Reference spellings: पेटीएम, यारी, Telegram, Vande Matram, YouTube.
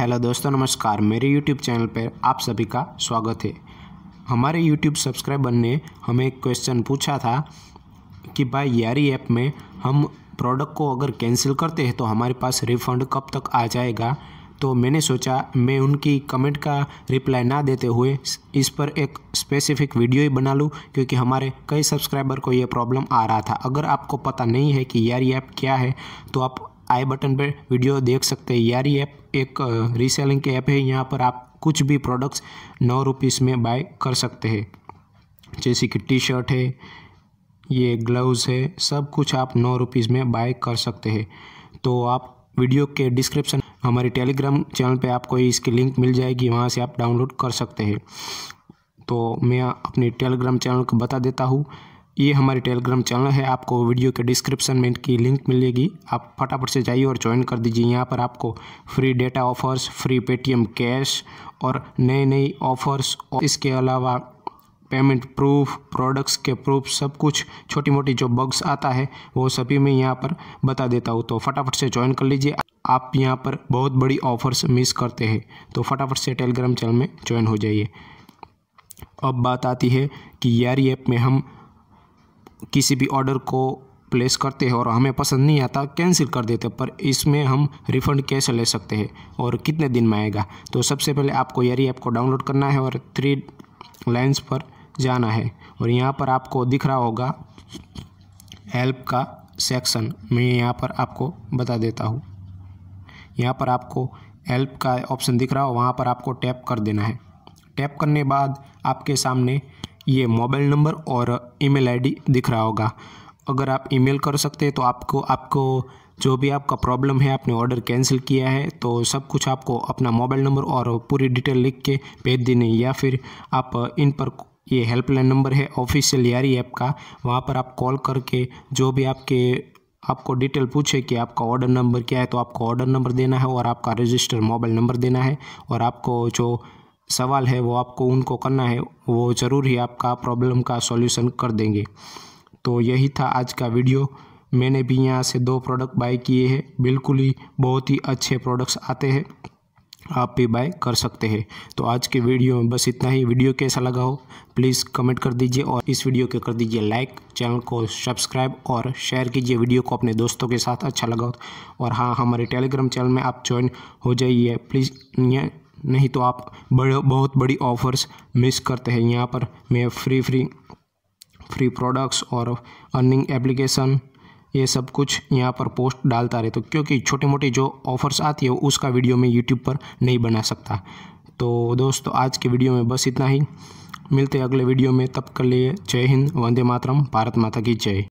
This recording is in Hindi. हेलो दोस्तों, नमस्कार। मेरे YouTube चैनल पर आप सभी का स्वागत है। हमारे YouTube सब्सक्राइबर ने हमें एक क्वेश्चन पूछा था कि भाई यारी ऐप में हम प्रोडक्ट को अगर कैंसिल करते हैं तो हमारे पास रिफ़ंड कब तक आ जाएगा। तो मैंने सोचा मैं उनकी कमेंट का रिप्लाई ना देते हुए इस पर एक स्पेसिफिक वीडियो ही बना लूँ, क्योंकि हमारे कई सब्सक्राइबर को ये प्रॉब्लम आ रहा था। अगर आपको पता नहीं है कि यारी ऐप क्या है तो आप आई बटन पर वीडियो देख सकते हैं। यारी ऐप एक रीसेलिंग ऐप है। यहाँ पर आप कुछ भी प्रोडक्ट्स 9 रुपीस में बाय कर सकते हैं, जैसे कि टी शर्ट है, ये ग्लव्स है, सब कुछ आप 9 रुपीस में बाय कर सकते हैं। तो आप वीडियो के डिस्क्रिप्शन हमारे टेलीग्राम चैनल पे आपको इसकी लिंक मिल जाएगी, वहाँ से आप डाउनलोड कर सकते हैं। तो मैं अपने टेलीग्राम चैनल को बता देता हूँ, ये हमारे टेलीग्राम चैनल है। आपको वीडियो के डिस्क्रिप्शन में इनकी लिंक मिलेगी, आप फटाफट से जाइए और ज्वाइन कर दीजिए। यहाँ पर आपको free data offers, free पेटीएम cash और नए नए ऑफर्स, और इसके अलावा पेमेंट प्रूफ, प्रोडक्ट्स के प्रूफ, सब कुछ छोटी मोटी जो बग्स आता है वो सभी मैं यहाँ पर बता देता हूँ। तो फटाफट से ज्वाइन कर लीजिए, आप यहाँ पर बहुत बड़ी ऑफर्स मिस करते हैं। तो फटाफट से टेलीग्राम चैनल में ज्वाइन हो जाइए। अब बात आती है कि यारी ऐप में हम किसी भी ऑर्डर को प्लेस करते हैं और हमें पसंद नहीं आता, कैंसिल कर देते, पर इसमें हम रिफ़ंड कैसे ले सकते हैं और कितने दिन में आएगा। तो सबसे पहले आपको यारी ऐप को डाउनलोड करना है और 3 लाइन्स पर जाना है, और यहाँ पर आपको दिख रहा होगा हेल्प का सेक्शन। मैं यहाँ पर आपको बता देता हूँ, यहाँ पर आपको हेल्प का ऑप्शन दिख रहा हो, वहाँ पर आपको टैप कर देना है। टैप करने बाद आपके सामने ये मोबाइल नंबर और ईमेल आईडी दिख रहा होगा। अगर आप ईमेल कर सकते हैं तो आपको जो भी आपका प्रॉब्लम है, आपने ऑर्डर कैंसिल किया है, तो सब कुछ आपको अपना मोबाइल नंबर और पूरी डिटेल लिख के भेज देनी है, या फिर आप इन पर ये हेल्पलाइन नंबर है ऑफिशियल यारी ऐप का, वहाँ पर आप कॉल करके जो भी आपको डिटेल पूछे कि आपका ऑर्डर नंबर क्या है, तो आपको ऑर्डर नंबर देना है और आपका रजिस्टर्ड मोबाइल नंबर देना है, और आपको जो सवाल है वो आपको उनको करना है, वो ज़रूर ही आपका प्रॉब्लम का सॉल्यूशन कर देंगे। तो यही था आज का वीडियो। मैंने भी यहाँ से 2 प्रोडक्ट बाय किए हैं, बिल्कुल ही बहुत ही अच्छे प्रोडक्ट्स आते हैं, आप भी बाय कर सकते हैं। तो आज के वीडियो में बस इतना ही। वीडियो कैसा लगा हो प्लीज़ कमेंट कर दीजिए और इस वीडियो के कर दीजिए लाइक, चैनल को सब्सक्राइब और शेयर कीजिए वीडियो को अपने दोस्तों के साथ, अच्छा लगा हो। और हाँ, हमारे टेलीग्राम चैनल में आप ज्वाइन हो जाइए प्लीज़, नहीं तो आप बहुत बड़ी ऑफर्स मिस करते हैं। यहाँ पर मैं फ्री प्रोडक्ट्स और अर्निंग एप्लीकेशन, ये सब कुछ यहाँ पर पोस्ट डालता रहता हूँ, क्योंकि छोटी मोटी जो ऑफर्स आती है उसका वीडियो मैं यूट्यूब पर नहीं बना सकता। तो दोस्तों, आज के वीडियो में बस इतना ही, मिलते हैं अगले वीडियो में, तब के लिए जय हिंद, वंदे मातरम, भारत माता की जय।